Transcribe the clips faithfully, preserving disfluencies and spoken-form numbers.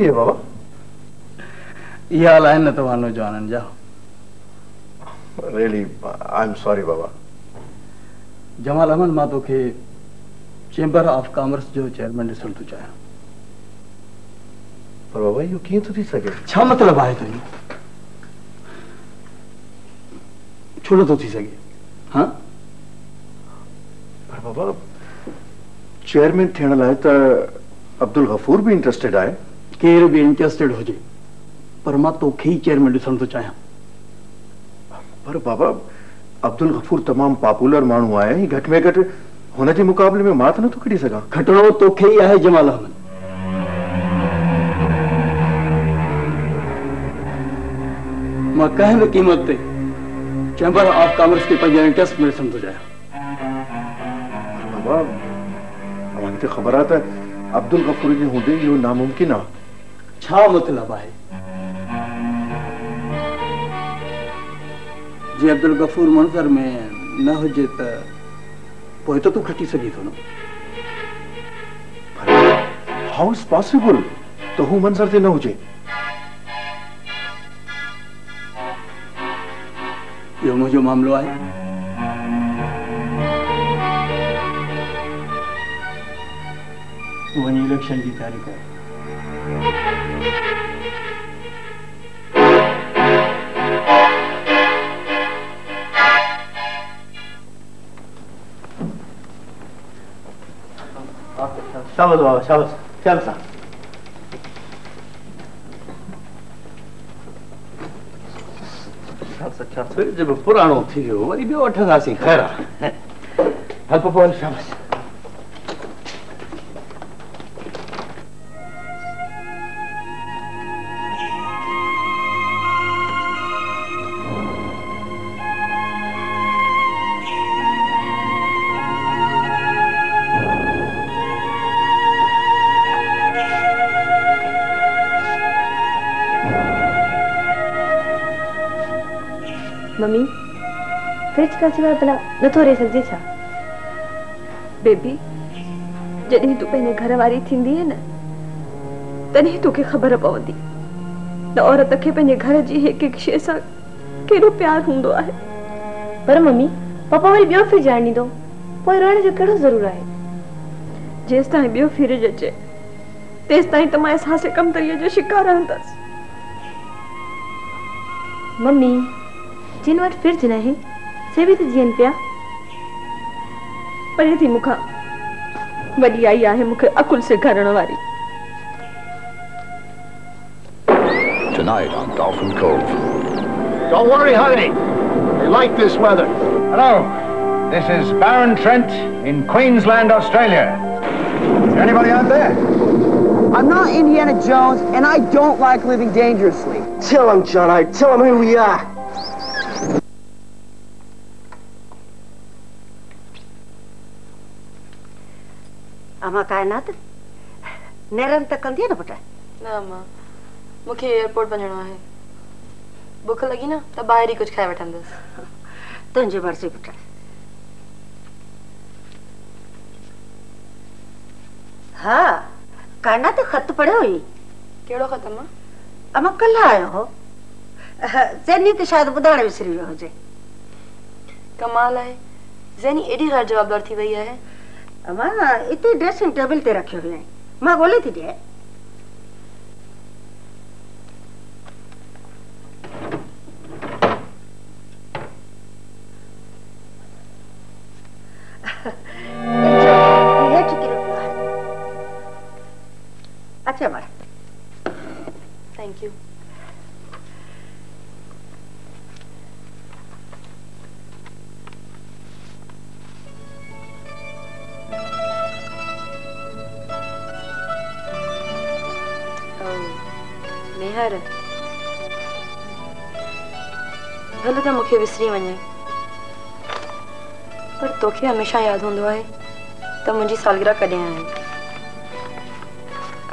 ये बाबा ये हाल है न तो मानो जानन जाओ। Really, I'm sorry बाबा। जमाल अहमद मातो के चेंबर ऑफ कॉमर्स जो चेयरमैन रिसल तो चाहे। पर बाबा यू क्यों तो थी सके? छा मतलब आए तो यू। छोड़ो तो थी सके, हाँ? पर बाबा चेयरमैन थे ना लाये ता अब्दुल गफूर भी इंटरेस्टेड आए। केर भी इंटरेस्टेड हो जे पर मां तो खी चेयरमैन दिसण तो चाहिए। पर बाबा अब्दुल गफूर तमाम पॉपुलर मानू आए ही घट में घट होने के मुकाबले में मात न तो कड़ी सका। घटनो तो खी है जमाल अहमद। मां कहे भी कीमत ते चैंबर ऑफ कॉमर्स के पंजे इंटरेस्ट में दिसण तो चाहिए। बाबा हमें तो खबर आता है अब्दुल गफूर जी होंदे यो नामुमकिन आ। छा मतलब है जे अब्दुल गफूर मंजर में न हो जे त पोए तो तू खटी सकी थो न। हाउ इज पॉसिबल तो हु मंजर ते न हो जे। यो मुझे मामलो है इलेक्शन की तारीख है। शाबाश बाबा, शाबाश शाबाश। अच्छा फिर जब पुरानो थी वियो वरी बियो अठासी खैर है। हल पपो शाबाश। मम्मी फ्रिज का सिवा भला न तो रे सजे छा। बेबी जदे तू पने घर वाली थिंदी है न तने तोके खबर पवंदी न औरत के पने घर जी एक एक शे सा केरो प्यार हुंदो है। पर मम्मी पापा वरी बियो फ्रिज आणी दो कोई रोण जो केड़ो जरूर है। जेस ताई बियो फ्रिज अचे तेस ताई तमा एहसास कम तरिया जो शिकार हंदस। मम्मी जिन वट फ्रिज नहीं से भी तो जियन पिया पर थी मुखा वडी आई आहे मुखे अकुल से घरण वाली। Tonight on Dolphin Cove. Don't worry, Hardy. They like this weather. Hello. This is Baron Trent in Queensland, Australia. Is there anybody out there? I'm not Indiana Jones and I don't like living dangerously. Tell him, John. I tell him who we are. अमा कायनात नेरन तक कंदी न बेटा। ना मां मुखे airport वणणो है। भूख लगी ना त बाहर ही कुछ खाए वठंदस। तुंजे मर्जी बेटा। हां कायनात खत पढ़ो ही। केड़ो खत मां? अमा कल आयो हो ज़ेनी त शायद बुधाणे विसरी वियो होजे। कमाल है ज़ेनी एडी राज जवाबदार थी वई है। अमा इते ड्रेसिंग टेबल ते रखे हुए हैं मां गोले थी दे। अच्छा मां थैंक यू। नेहर भले तो मुखे विसरी वने पर तोखे हमेशा याद होंदो है त मुजी सालगिरह कदे आए।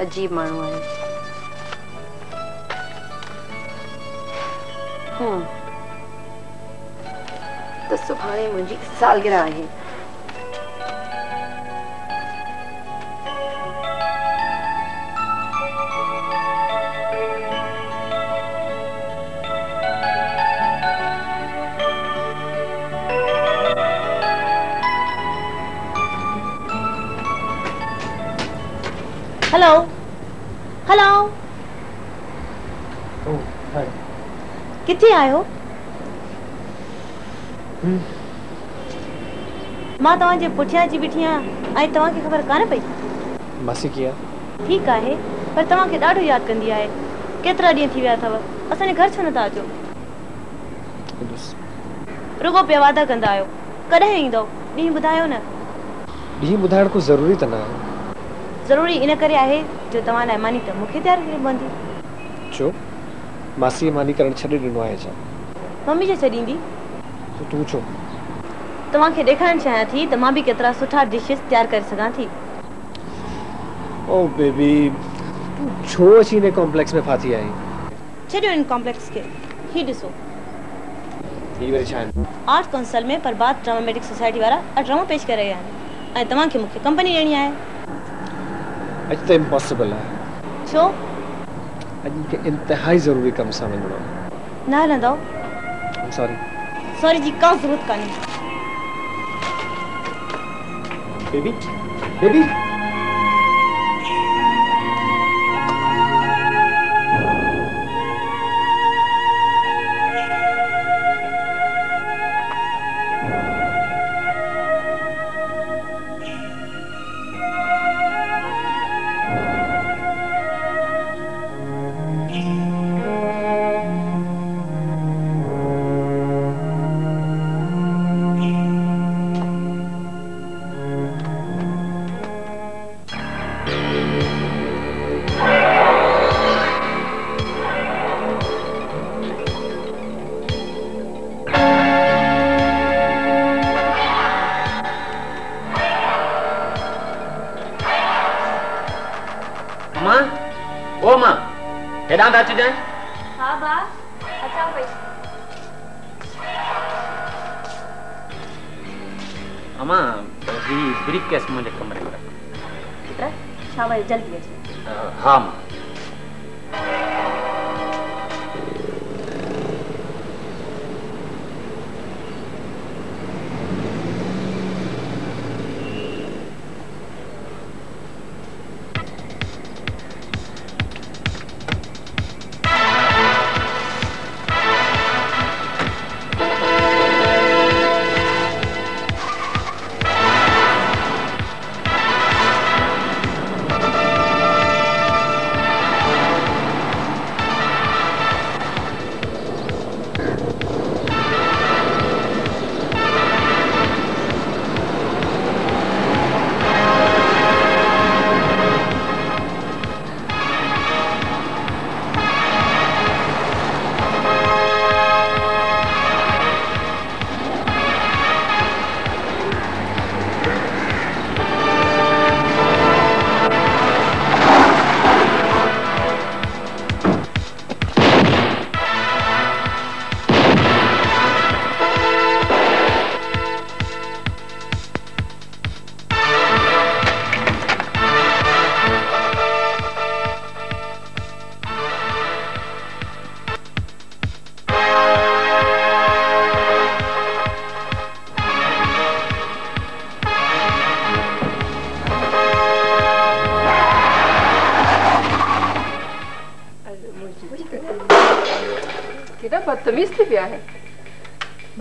अजीब मानू है। हम तो सुभाणे मुजी सालगिरह है। Hello. Hello. Oh, hi. किथे आयो? Hmm. मां तवा जे पुठिया जी बिठिया आई तवा के खबर काने पई। मासी किया। ठीक आहे पर तवा के डाढो याद कंदी आहे। केतरा डी थी वया थव? असने घर छो न ता आजो। रुगो पे वादा कंदा आयो। कदे इंदो? डी बुधायो न। डी बुधाण को जरूरी त ना है। जरूरी इन करे आहे जो तवा ने मानी त मुखे तैयार कर बंदी जो मासी मानी करण छडी दिनो आहे जा मम्मी जे छडींदी तो तू छो तवा के देखान चाहे थी त मां भी केतरा सुठा डिशेस तैयार कर सका थी। ओ बेबी तू छो असी ने कॉम्प्लेक्स में फाती आई छडो इन कॉम्प्लेक्स के ही दिसो ही वेरी छान आर्ट काउंसिल में बर्बाद ड्रामेटिक सोसाइटी वाला ड्रामा पेश कर रहे हैं आ तवा के मुखे कंपनी लेनी आहे आज तो इम्पॉसिबल है छो आज के इंतहाई जरूरी कम समझो ना ना दो सॉरी सॉरी जी का जरूरत का नहीं बेबी बेबी हाँ बा, अच्छा भाई। अमा, ये ब्रीफकेस मुझे कमरे में रख। कितना? शाबाश जल्दी अच्छा। हाँ माँ।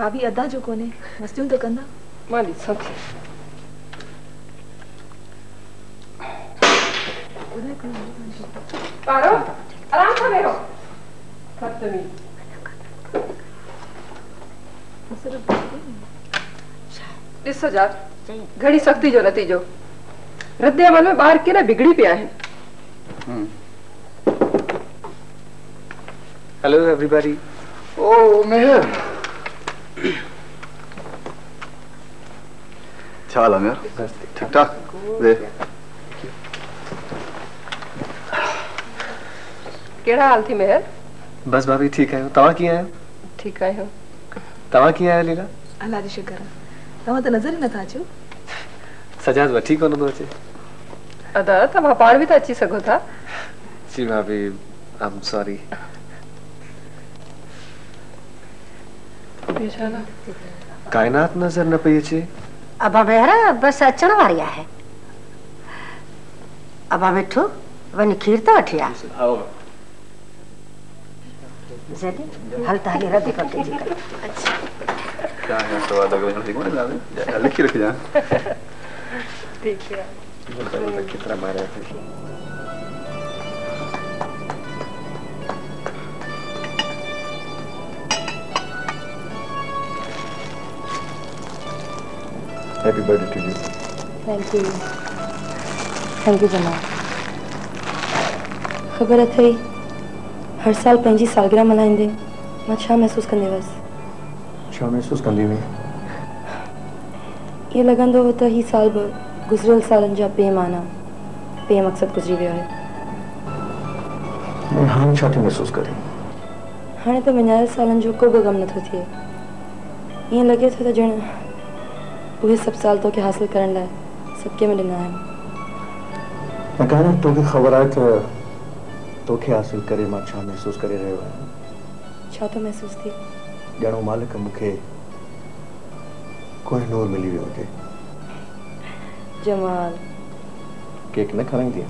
भाभी अदा जो कोने मस्तियों तो करना मानी समझे पारो आराम से मेरो खत्मी दिस हजार घड़ी सकती जो नतीजो हृदय अमल में बाहर के ना बिगड़ी पे आए। Hello everybody. ओ मेहर चाल अमेर ठीक ठाक दे केड़ा हाल थी मेहर? बस भाभी ठीक है तवा की है ठीक है तवा की है लीला अल्लाह दी शुक्र तवा तो नजर ही न था जो सजाद व ठीक होनो दोचे अदा तमा पाड़ भी तो अच्छी सको था जी भाभी आई एम सॉरी कायनात नजर न पई छे अब मेहरा बस अचण वारी आहे अब मिठू वनी खीर तो अठिया आओ जदी हल्ता हली रति कर दीजिए। अच्छा क्या है तो आधा गवन ठीक होने जा लिख रख जा ठीक है बोलता कितना मारे थे। Happy birthday to you. Thank you thank you जनाब। खबर अथई हर साल पैंजी सालगिरह मल्हाइंदे मां छा महसूस कंदी हुअसि। छा महसूस कंदी हुई ये लगंदो हो त ही साल ब गुजरियल सालन जा बेमाना बे मकसद गुजरी वियो है। हम छा थी महसूस करें हाने तो विञायल सालन जो को भी गम नथो थिए। ये लगे थो त जण उहे सब साल तो के हासिल करण लाए सबके में ॾिना आहिनि। अकारण तोखे ख़बर आहे त तोखे हासिल करे मां छा महसूस करे रहियो आहियां। छा तो महसूस थी ॼणो मालिक मूंखे कोई नूर मिली वियो हुजे। जमाल केक न खाराईंदी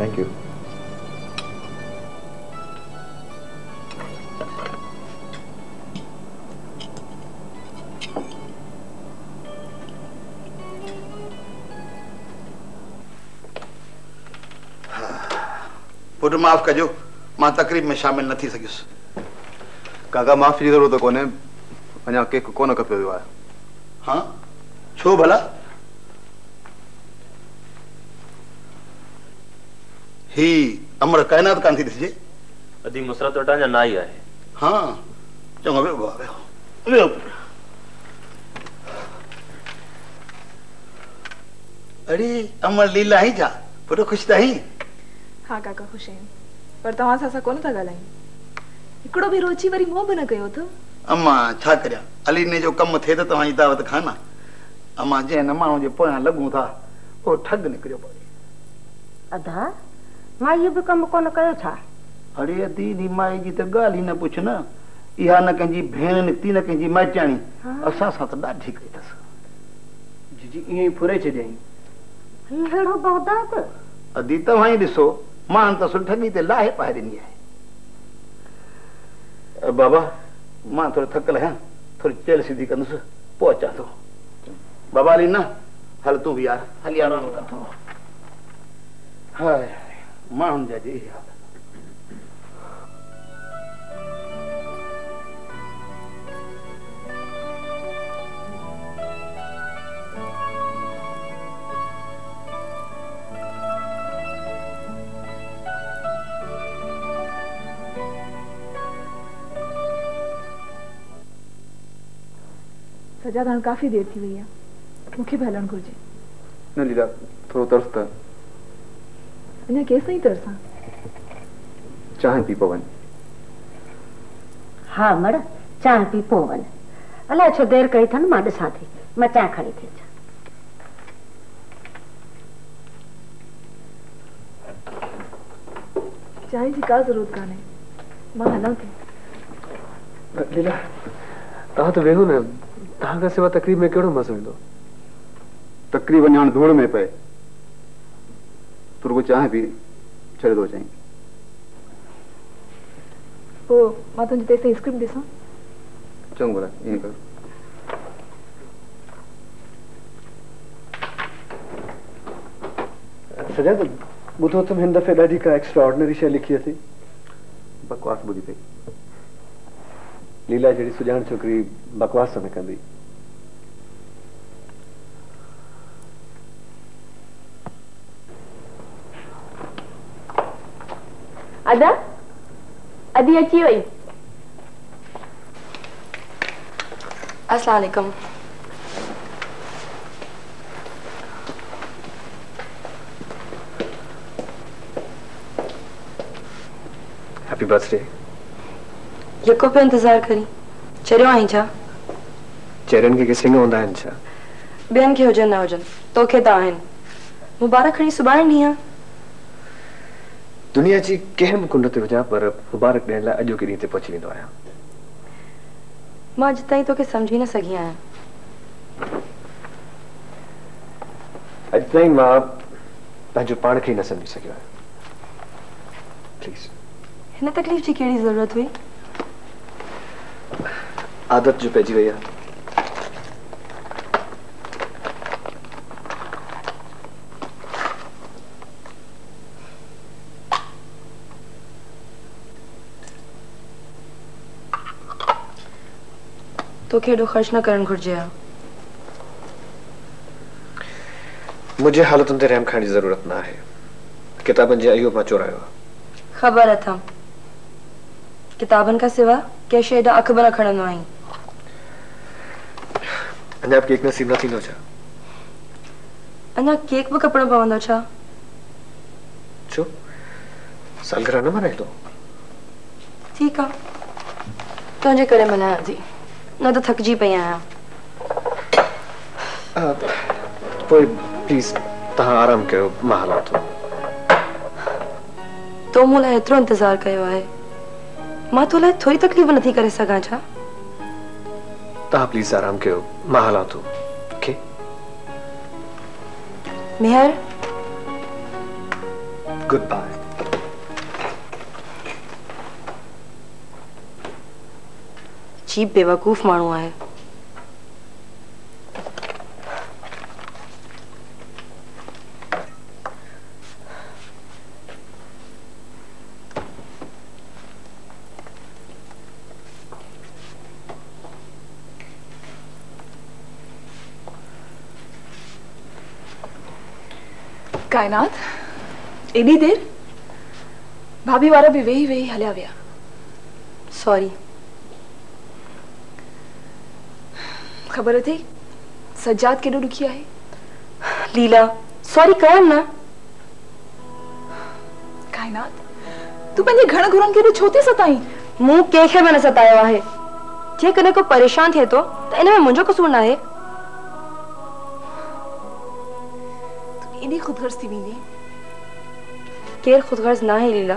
थैंक यू। माफ कजो मां तकरीब में शामिल न थी सकियुसि। काका माफ़ी जी ज़रूरत कोन्हे अञा केक कोन कपियो वियो आहे। हाँ छो भला ही अमर कायनात कान थी ॾिसजे अधी मुसरत वटां अञा न आई आहे। हाँ चङो वियो वियो वियो। अरे अमर लीला ही जा पुटो ख़ुशि त आहीं। हाँ काका खुश आहियूं पर तव्हां सां असां कोन था ॻाल्हायूं। हिकिड़ो बि रोची वरी मुंहुं बि न कयो अथव। अम्मा छा करियां अली ने जो कमु थिए त तव्हांजी दावत खाना। अम्मा जंहिं न माण्हू जे पोयां लॻूं था उहो ठग निकिरियो पए। अदा मां इहो बि कमु कोन कयो छा। अड़े दीदी माए जी त ॻाल्हि ई न पुछ न। इहा न कंहिंजी भेण निकिती न कंहिंजी माइचाणी असां सां त ॾाढी कई अथसि। जी जी ईअं ई फुरे छॾियईं। हीउ अहिड़ो बौदात अदी तव्हां ई ॾिसो मान तो सुलठनी ते लाहे पाए दिनी है। बाबा मां थोड़ो थकल है थोड़ी चेल सीधी कंदुस पहुंचा तो बाबा ली ना हल तू भी यार हल यार तो हाय मां जा जी यार। सजा धन काफी देर थी हुई है मुख्य भलन गुर्जे न लीला थोड़ा तरस था इन्हें कैसे ही तरसा चाय पी पवन। हाँ मड़ चाय पी पवन अला छो देर कई थन मां दिसा थी मैं चाय खड़ी थी। चाय जी का जरूरत काने मां हला थी। लीला ता तो वेगो ना तांगा सेवा तकरीब में केड़ो मसो इंदो तकरीब अन धूड़ में पे तुरगो चाहे भी छड़े दो चाहिए ओ मां तुझे तेसे स्क्रिप्ट दिसो चंग बोला ये कर। सजा तो बुधो तुम हिंद दफे ॾाढी का एक्स्ट्राऑर्डिनरी शय लिखी थी बकवास बुधी पे लीला जड़ी सुजान छोकरी बकवास समय कंदी अदा अदी अची वई। अस्सलाम वालेकुम। Happy birthday. ये को पे इंतजार करी चरियो आई जा चरन के किसिंग होंदा है इंशा बेन के होजन ना होजन तो के ताहन मुबारक खणी सुबाई निया दुनिया जी केम कुंड ते वजा पर मुबारक देन ला अजो के रीते पहुंची विंदो आया मां जताई तो के समझी ना सगी आया अॼु मां पंहिंजो पाण खे न सम्झी सघियो आहियां। प्लीज़ हिन तकलीफ़ जी कहिड़ी ज़रूरत हुई? आदत जो पइजी वई आहे। तोखे एॾो ख़र्च न करणु घुर्जे हा। मुझे हालतुनि ते रहम खाइण जी ज़रूरत न आहे। किताबनि जे अयो मां चोरायो आहे। ख़बर अथम किताबनि खां सिवा कंहिं शइ ॾांहुं अख बि न खणंदो आहीं। अञा केक नसीब न थींदो छा? अञा केक बि कपिड़ो पवंदो छा? छो सालगिरह न मनाए थो? ठीकु आहे तुंहिंजे करे मल्हायां थी, न त थकिजी पई आहियां। प्लीज तहां आराम कयो। मां हालात तो मूं लाइ एतिरो इंतज़ारु कयो आहे, मां तो लाइ थोरी तकलीफ़ नथी करे सघां छा? तव्हां प्लीज़ आराम कयो, मां हालां थो। Okay Mehar, good bye. जी बेवकूफ़ माण्हू आहे। कायनात एडी देर भाभी वारा भी वेही वेही हलिया विया। सॉरी खबर थी सज्जाद केडो दुखी है। लीला सॉरी कर ना। कायनात तू पंहिंजे घण घुरन केडो छो थी सताई? मु केखे बने सतायो है। जे कने को परेशान थे तो इनमें मुझो कसूर ना है। खुदगर्ज थी वींदी? केर खुदगर्ज ना है लीला।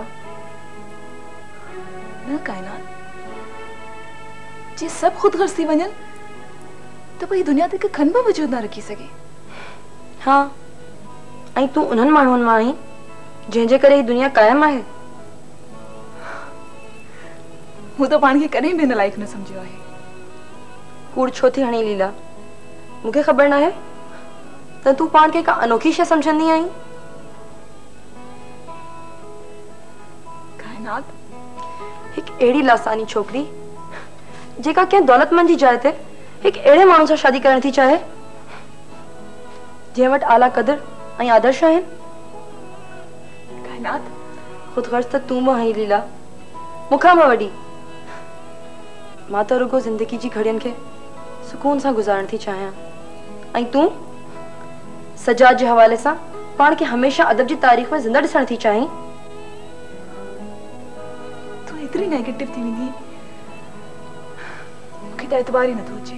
न कायनात जे सब खुदगर्ज थी वजन तो भाई दुनिया ते के खन भी वजूद ना रखी सके। हाँ आई तू उन्हन मानुन मां आई जेजे करे दुनिया कायम है। हूं तो पान के कदे भी न लायक न समझियो है। कूड़ छो थी हणी लीला? मुके खबर ना है तो तू पान के का अनोखी शय समझंदी आई। कायनात एक एड़ी लासानी छोकरी जेका के दौलतमंद जी जाए थे एक एड़े मानू सा शादी करनी थी चाहे जे वट आला कदर आई आदर्श है। कायनात खुदगर्ज त तू म है लीला, मुखा म वडी। मां तो रुगो जिंदगी जी घड़ियन के सुकून सा गुजारन थी चाहे आई तू सजाद के हवाले से पान के हमेशा अदब की तारीख में जिंदा दिसण थी चाहे। तू इतनी नेगेटिव थी विनी मुखे तो एतबार ही न तो जे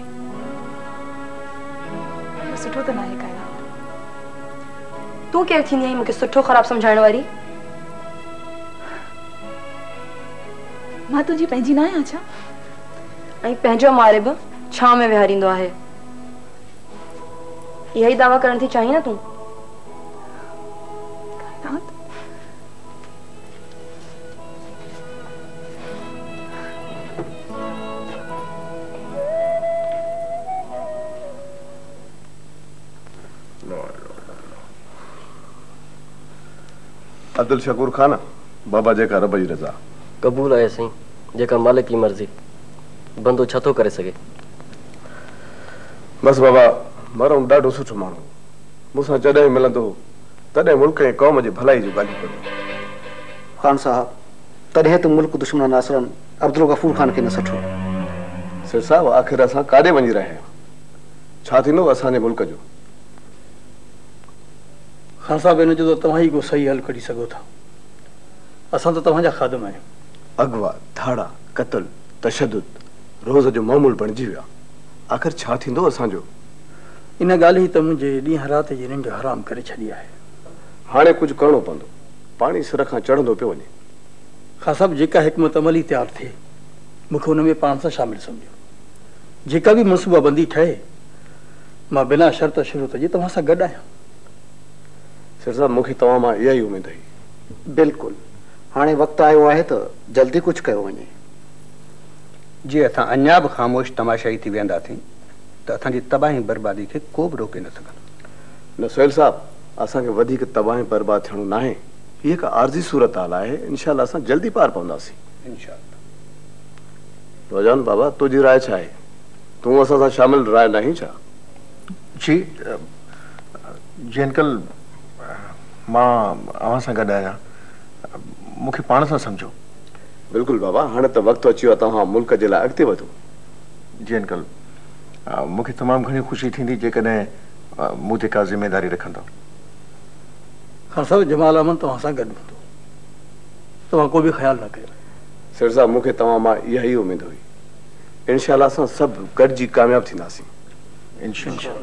यो सुठो तो ना है कायनात। तू के थी नहीं मुके सुठो खराब समझाने वाली। मां तुझी पैंजी ना है। अच्छा आई पैंजो मारे ब छाव में विहारिंदो है यही दावा करन थी चाहिए ना तू? Kainat no no no. Abdul Shakoor Khan Baba जेका रब जी रजा कबूल आए सही जेका मालिक की मर्जी बंदो छतो करे सके। बस बाबा मरो ढो सुो मानू मुसा जद मिल तद मुल्क कौम की भलाई जो गाली कर। खान साहब तदें तो मुल्क दुश्मन नासरन अब्दुल गफूर खान के न सठो। सर साहब आखिर अस कादे वी रहा असाने मुल्क जो? खान साहब इन तो तवी को सही हल कड़ी सको था। अस तो तवाजा खादम आयो। अगवा धाड़ा कतल तशद्दुद रोज जो मामूल बणजी व्या। आखिर असो इन गाल ही तो मुझे डी रात जी निंड हराम करे छड़ी है। हाने कुछ करो पंदो पानी सिर का चढ़ो पे वे। खान साहब जेका हिकमत अमली तैयार थे मुखे उनमें पान से शामिल समझो। जेका भी मनसूबाबंदी ठहे मां बिना शर्त शुरू तो जी तवा सा गड आया। सिरसा मुखी तवा मां यही उम्मीद है। बिल्कुल हाँ वक्त आयो है तो जल्दी कुछ कयो वने। जी असा अञा भी खामोश तमाशाई थी वेंदा थी तो असाजी तबाही बर्बादी के को भी रोके न सकन। न सोहेल साहब असा के वधिक तबाही बर्बाद थियणो ना है, ये एक आर्जी सूरत हाल है। इंशाल्लाह असा जल्दी पार पवंदासी इंशाल्लाह। रोजान बाबा तुझी राय छा है, तू असा सा शामिल राय नहीं छा? जी जी अंकल मां आवां सा गड आया मुखे पान सा समझो। बिल्कुल बाबा हाँ तो वक्त अची वो मुल्क के लिए अगत वो। जी अंकल मुख्य तमाम घनी खुशी थी जैसे का जिम्मेदारी रखंदा। हाँ सब जमाल अहमद तुम सा गड तुम कोई भी ख्याल ना कर। सिरसा मुख्य तमाम यही उम्मीद हुई। इंशाल्लाह अस सब गड जी कामयाब थी इंशाल्लाह।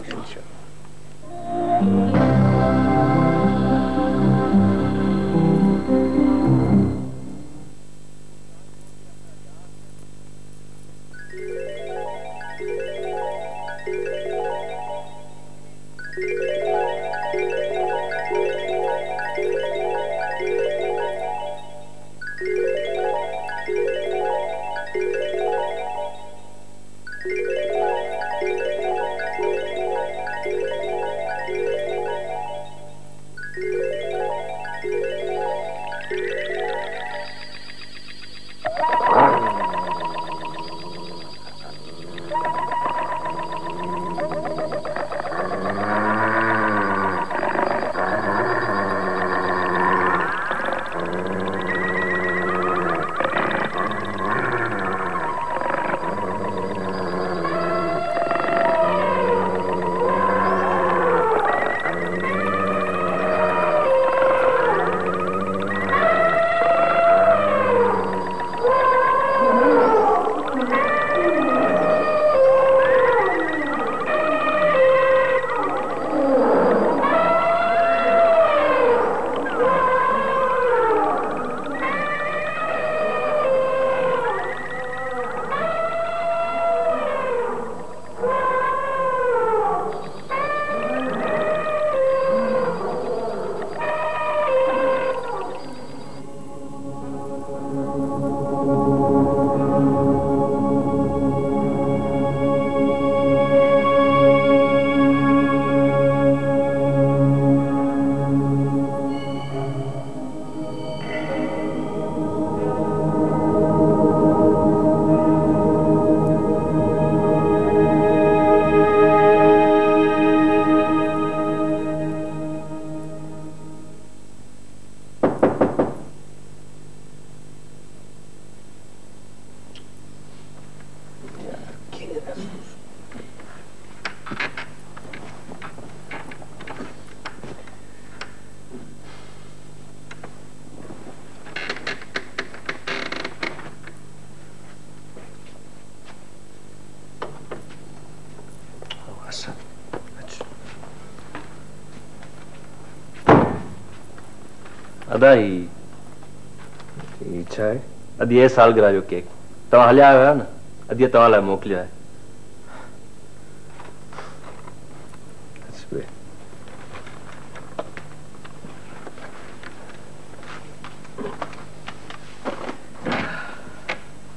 इच्छा है अद ये साल गिरा जो केक तवा हल्या आया ना अद ये तवा ला मोकलिया है।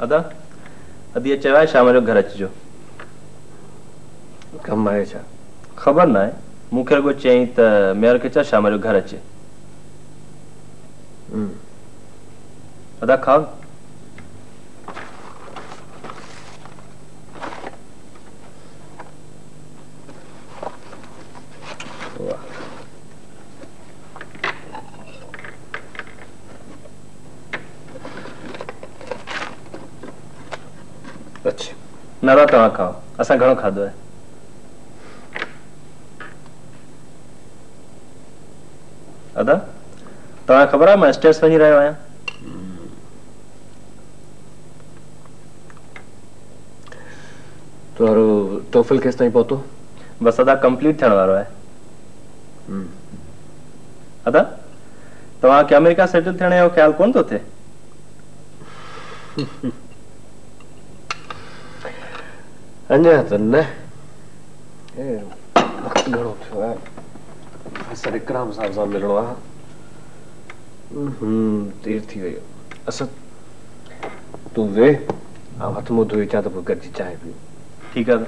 अदा अद ये चवाए शाम जो घर अचो कम आए छा खबर ना है मुखे को चई त मेयर के चा शाम जो घर अचे अदा खाओ। अच्छा नारा तवा खाओ असा घणो खाधो है। अदा तवा खबर है मैं स्टेज वही रहा आया टोफल केस ताई पहुतो बस अदा कंप्लीट थियण वारो है। अदा तवा के अमेरिका सेटल थियण जो ख्याल कोन तो थे? अञा त न ए घणो थियो है सर इकराम साहब सां मिलणो आहे। हम्म देर थी वई। असद तू वे आ हथ मुंह धोई अचां त पोइ गॾिजी चांहि पीऊं। ठीकु आहे।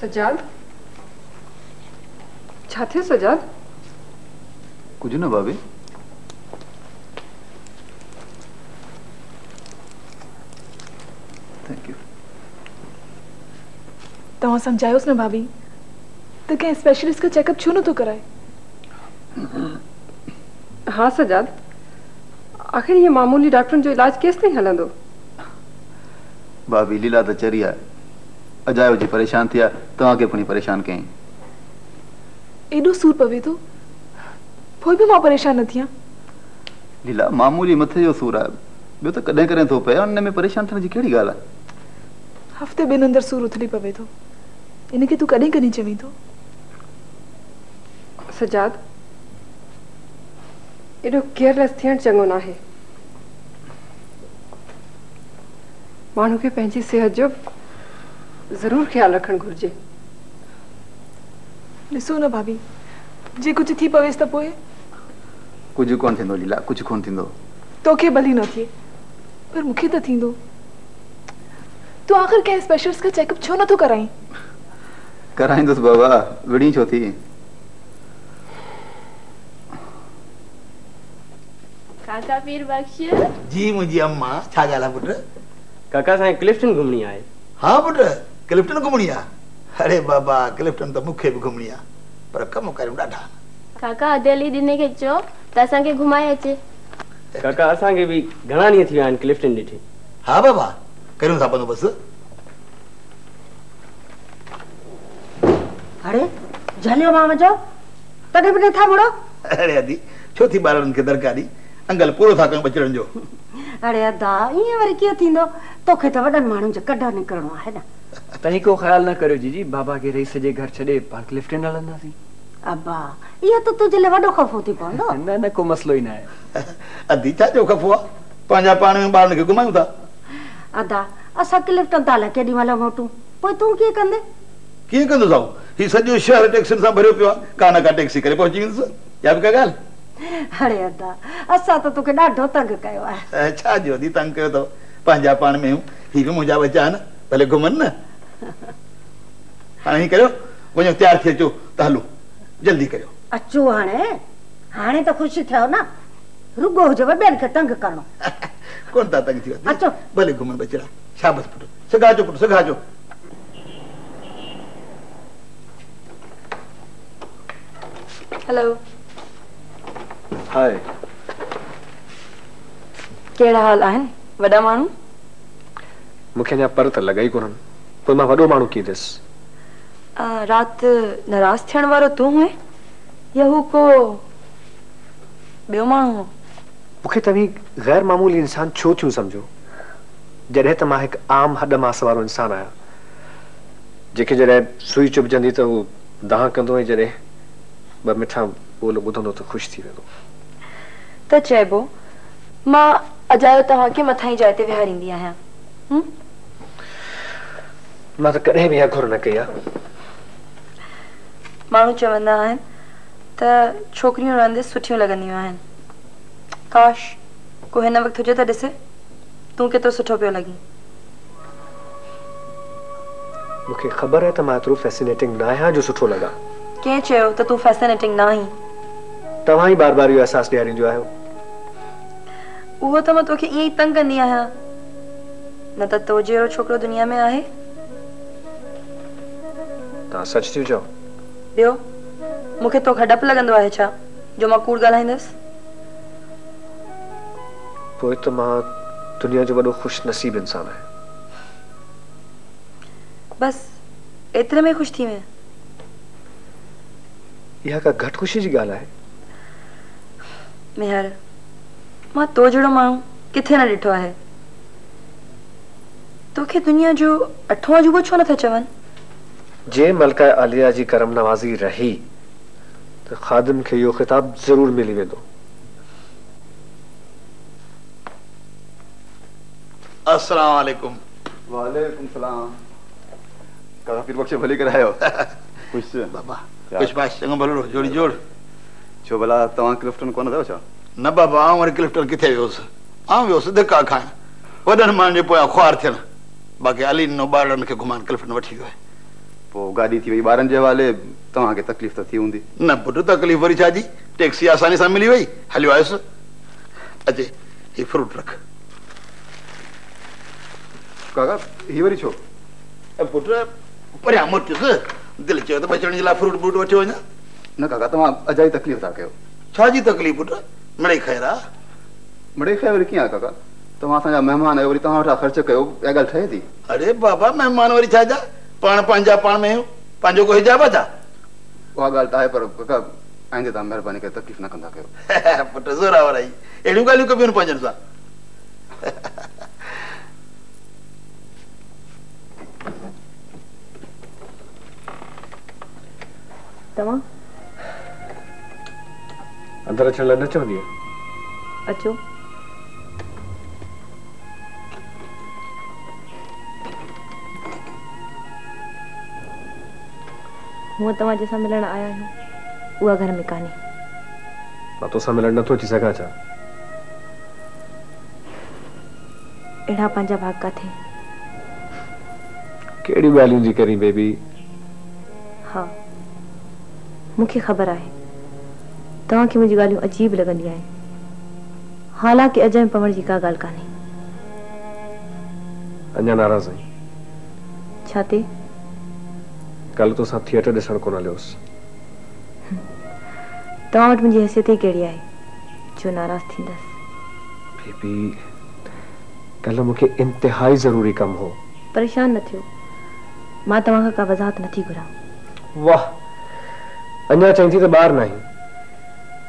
सजाद छा थियो? सजाद कुछ न भाभी। Thank you. तव्हां समझायोसि न भाभी तो क्या स्पेशलिस्ट का चेकअप छो न तो कराए? हाँ सजाद आखिर ये मामूली डॉक्टर जो इलाज केस ताईं हलंदो? भाभी लीला तो चरी आहे अजायो जी परेशान थिया तव्हां खे पुणी परेशान कयईं। एडो सूर पवे तो कोई भी मां परेशान न थिया। लीला मामूली मथे जो सूर आहे बियो त कॾहिं कॾहिं थो पए उन में परेशान थियण जी कहिड़ी ॻाल्हि आहे। हफ्ते बिन अंदर सूर उथली पवे तो इनके तू कॾहिं कॾहिं चवी तो। सजाद एडो केयरलेस थियण चंगो ना है। मानू के पंहिंजी सेहत जो जरूर ख्याल रखण घुर्जे। दिसो न भाभी जे कुछ थी पवेस त पोए कुछ कोन थिंदो। लीला कुछ कोन थिंदो तोखे भली न थिए पर मुखे त थिंदो। तू आखिर के स्पेशलिस्ट का चेकअप छो न तो कराई? कराईंदुसि बाबा विड़ी छो थी। काका पीर बख्श जी मुझी अम्मा छा जाला पुट? काका साईं क्लिफ्टन घुमणी आहे। हाँ पुट क्लिफ्टन घुमणी आहे। अरे बाबा क्लिफ्टन तो मुखे भी घुमणी आहे पर कम करूं डाढा। काका अदेली दिने के चो तसा के घुमाए अचे। काका असा के भी घणा नी थी आन क्लिफ्टन दिठी। हां बाबा करूं सा बंदो बस। अरे जलियो मामा जो तडे बडे था मुड़ो। अरे आदि छोथी बारन के दरकारी अंगल पूरो था कयो बचड़न जो। अरे अदा ये वर के थिंदो तोखे त वडन मानु जो कड्डा निकरणो है ना। तई को ख्याल ना करियो जीजी बाबा के रईस जे घर छडे पार्क लिफ्टन हलना सी। अब्बा ये तो तुझे ले वडो खफो थी पंदो। ना ना को मसलो ही ना है। अदी चा जो खफो पांजा पाण में बारन के घुमाऊ था। अदा असा के लिफ्टन ताला केडी वाला मोटू पोई तू के कंदे के कंदो जाऊ ही सजो शहर टैक्सी सा भरियो पियो का ना का टैक्सी करे पहुंची विंदस या भी का गाल। अरे अदा असा तो तोके डाढो तंग कयो आ। छा जो दी तंग कयो तो पांजा पाण में ही भी मुजा बचा ना भले घुमन ना। हां ही करो वणो तैयार थे जो तालो जल्दी करो। अचो हाने हाने तो खुश थियो ना रुगो जो बेन के तंग करणो। कोन ता तंग थियो अचो भले घुमन बचड़ा। शाबाश पुट सगाजो पुट सगाजो। हेलो हाय केड़ा हाल आन वडा मानू? मुखे ना पर त लगाई कोन कोई मा वडो मानू की दिस। आ, रात नाराज थियण वारो तू है या हु को बेयो मानू? मुखे तवी गैर मामूली इंसान छो थियो समझो जडे त मा एक आम हद मास वारो इंसान आया जेके जडे सुई चुभजंदी त वो दाह कंदो है जडे ब मिठा बोलो बुधंदो तो खुश थी वेंदो। त चेबो मा अजायो तवा के मथाई जाते विहारींदी आया। हम मा त कदे भी अखुर न कया। मानू चवंदा आहिनि त छोकरियूं रंदे सुठियूं लॻंदियूं आहिनि। काश को हिन वक़्तु हुजे त ॾिसे तू केतिरो सुठो पियो लॻी। मूंखे ख़बर आहे त मां एतिरो फैसिनेटिंग न आहियां जो सुठो लॻा। कंहिं चयो त तू फैसिनेटिंग न आहीं? तव्हां ई बार बार इहो अहसासु ॾियारींदो आहियो। उहो त मां तोखे ईअं ई तंग कंदी आहियां न त तो जहिड़ो छोकिरो दुनिया में आहे। तव्हां सच थी चओ। बियो मुखे तो खडप लगंदो आहे छा जो मां कूड़ गालाइंदस? पोइ त मां दुनिया जो वडो खुश नसीब इंसान आहे। बस एतरे में खुश थी में या का घट खुशी जी गाल आहे। मेहर मां तो जड़ो मानू किथे ना डिठो आहे। तोखे दुनिया जो अठो अजूबो छो नथा चवन? जे मलका आलिया जी करम नवाजी रही तो खादिम के यो खिताब जरूर मिली वेंदो। अस्सलाम वालेकुम। वालेकुम सलाम। काका पीर बख्शे भले कर आयो। खुश बाबा खुश बात संग भलो जोड़ी जोड़ छो भला तवा क्लिफ्टन कोन दो छा न बाबा आ और क्लिफ्टन किथे होस आ होस धक्का खाए वडन मान जे पोया ख्वार थे बाकी अली नो बारन के घुमान क्लिफ्टन वठी गयो पो गाड़ी थी वई बारन जे वाले तवा के तकलीफ तो थी हुंदी न बुढो तकलीफ वरी छा जी टैक्सी आसानी से मिली वई हलियो आयस अजे ये फ्रूट रख काका ही वरी छो अब पुत्र पर हम चुस दिल चो तो बचण ला फ्रूट बूट वठो ना न काका तमा अजाई तकलीफ ता कयो छा जी तकलीफ पुत्र मड़े खैरा मड़े खैर किया काका तमा सा मेहमान आयो वरी तमा वठा खर्च कयो ए गल ठई थी अरे बाबा मेहमान वरी छा जा पान पांजा पान में पांजो को हिजाब था वा गल ता है पर काका आंगे ता मेहरबानी कर तकलीफ ना कंदा कयो पुत्र जोरा वराई एडी गलियो कभी न पांजन सा तमा अंदर अचण लाइ न चवंदी अचो हूँ तवा जैसा मिलण आया हूँ उहा घर में काने मां तोसा मिलण नथो अची सघां छा एड़ा पंहिंजा भाग काथे केड़ी ॻाल्हियूं जी करी बेबी हाँ मुझे खबर है तवा की मुझी गालियों अजीब लगंदी है हालांकि अजय पवण जी का गाल काने अन्या नाराज है छाते कल तो सा थिएटर दिसण कोना लेओस तवा वट मुझी हैसियत ही केड़ी है जो नाराज थींदस बेबी कल मुझे इंतहाई जरूरी कम हो परेशान न थियो मां तवा का वजाहत न थी घुरा वाह अन्या चंगी तो बार नहीं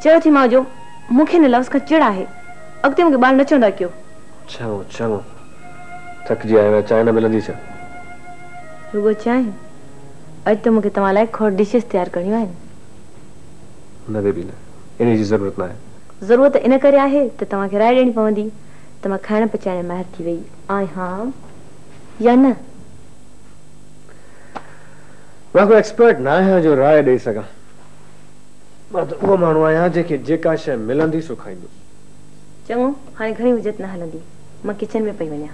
चलो थी मां जो मुखे ने लफ्ज का चिड़ा है अगते मुके बाल न चंदा क्यों चलो चलो थक जी आवे चाय न मिलंदी छ रुगो चाय आज तो मुके तमा लायक खोर डिशेस तैयार करनी है न बेबी न इने जी जरूरत ना है जरूरत इने करे आहे तो तमा के राय देनी पवंदी तमा खाना पचाने माहिर थी वई आई हां या न मैं कोई एक्सपर्ट ना है जो राय दे सका मां तो वो मानू आया जेके जेका शय मिलंदी सो खाइंदो चंगो हाने घणी उजत ना हलंदी मां किचन में पई वन्या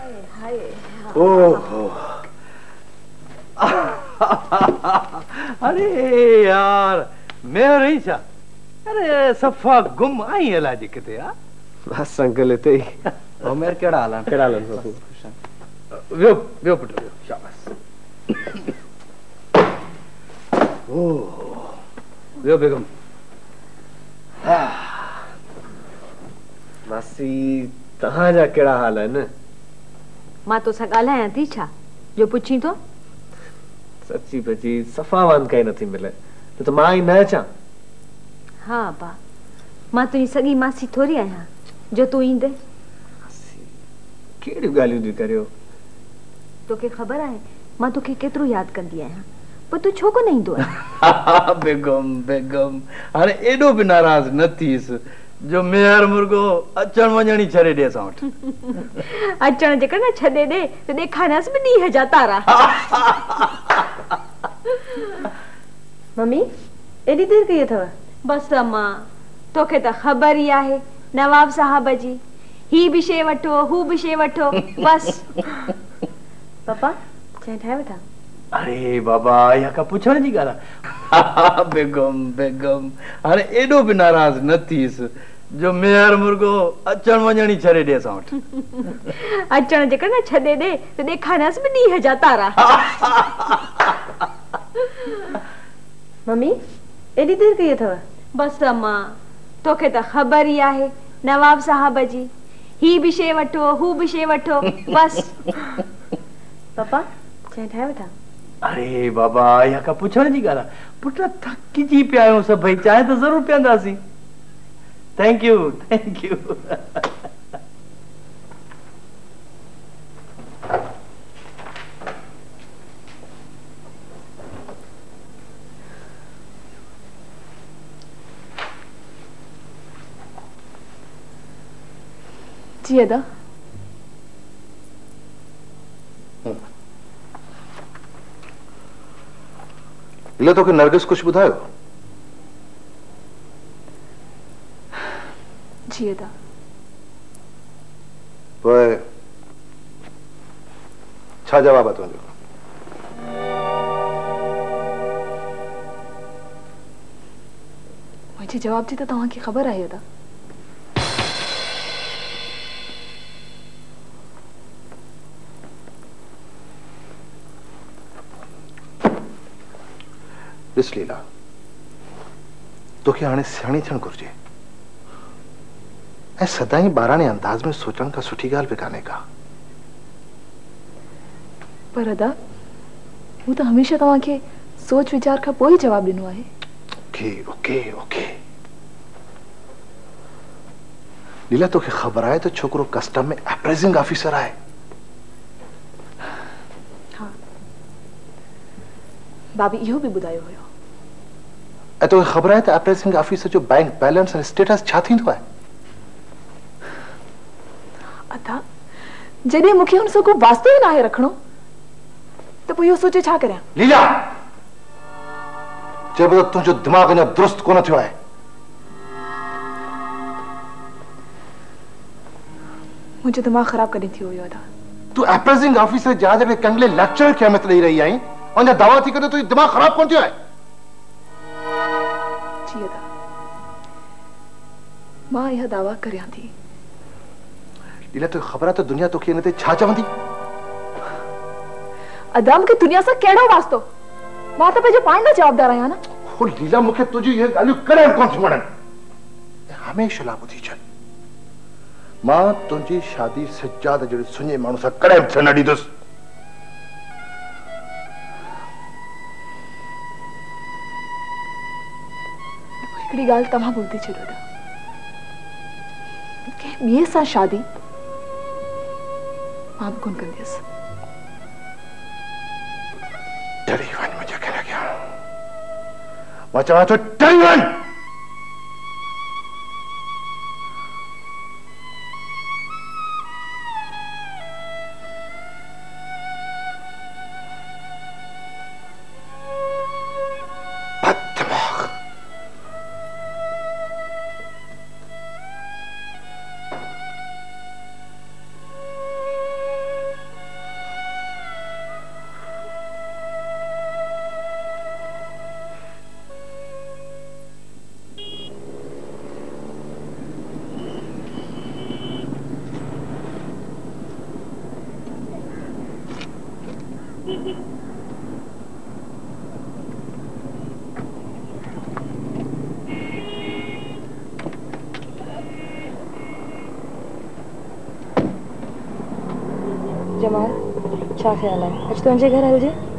हाय हाय ओहो अरे यार मेरी छा अरे सफा गुम आई अला जी किथे आ बस अंकल इते ही ओ मेर केड़ा हाल केड़ा हाल सो व्यो व्यो पुट व्यो शाबाश ओ व्यो बेगम मासी तहां जा केड़ा हाल है न मां तो सा गालाया थी छा जो पूछी तो सच्ची बची सफावान कहीं न थी मिले तो तो मां ही न चा हां बा मां तुनी सगी मासी थोड़ी आया जो तू इंदे मासी केड़ी गालियों दी करियो तोके खबर है मां तोके केतरो याद कंदी आया पर तू छो को नहीं दो बेगम बेगम अरे एडो भी नाराज न थीस जो मेहर मुर्गो अचण वणणी छरे दे सा अचण जेकर ना छदे दे तो देखानस भी दी हजार तारा मम्मी एडी देर कई थवा बस अम्मा तोके तो खबर ही आहे नवाब साहब जी ही भी शे वठो हु भी शे वठो बस पापा चाय ठाए वठा अरे बाबा या का पूछण जी गाला बेगम बेगम अरे एडो भी नाराज न थीस जो मेहर मुर्गो अचण वणणी छरे दे सा अचण जेकर ना छदे दे तो देखानस भी दी हजार तारा मम्मी एडी देर कई थवा बस अम्मा तोके तो खबर ही आहे नवाब साहब जी ही भी शे वठो हु भी शे वठो बस पापा चाय ठाए वठा अरे बाबा या का पूछण जी गाला पुट थकी जी पियायो सब भाई चाय तो जरूर पियांदासी थैंक यू थैंक यू ചെയ്യടാ इला तो कि नरगिस कुछ बुधायो जीएदा पर छा जवाब आ तो जो मुझे जवाब जी तो तहां की खबर आई था इस लीला तो क्या हाणे सियाणी थियण घुर्जे ऐं सदाई बाराणे अंदाज में सोचण का सुठी गाल पे काने का पर अदा वो तो हमेशा तवा के सोच विचार का कोई जवाब दिनो है। ओके ओके ओके लीला तो के खबर आए तो छोकरो कस्टम में अप्रेजिंग ऑफिसर आए। हाँ भाभी यो भी बुधायो हो तो खबर है तो अप्रेसिंग ऑफिसर जो बैंक बैलेंस और स्टेटस छाती तो है अता जदे मुखे उन सको वास्ते ना है रखनो तो पयो सोचे छा करया। लीला जब तक तुझो दिमाग ने दुरुस्त कोन थियो है मुझे दिमाग खराब कर दी थी होयो था तू अप्रेसिंग ऑफिसर जहाज पे कंगले लेक्चर क्या मत ले रही आई और ना दावा थी कर तो दिमाग खराब कोन थियो है मां यह दावा करया थी। लीला तो खबर तो दुनिया तो के नते छा चवंदी अदम के दुनिया से केड़ो वास्तो मां तो पे जो पांडा जवाबदार आया ना ओ लीला मुखे तुजी ये गालियो करन कोन सुणन हमेशा लाबुदी छ मां तुजी शादी सज्जाद जड़े सुने मानु सा कड़े छन डी दस एकड़ी गाल तमा बोलती छड़ो ये सा शादी आप कौन कर दिया डरीवन मुझे कहना क्या मैं चाह तो डरीवन जमाल क्या ख्याल है आज तुझे घर हल जे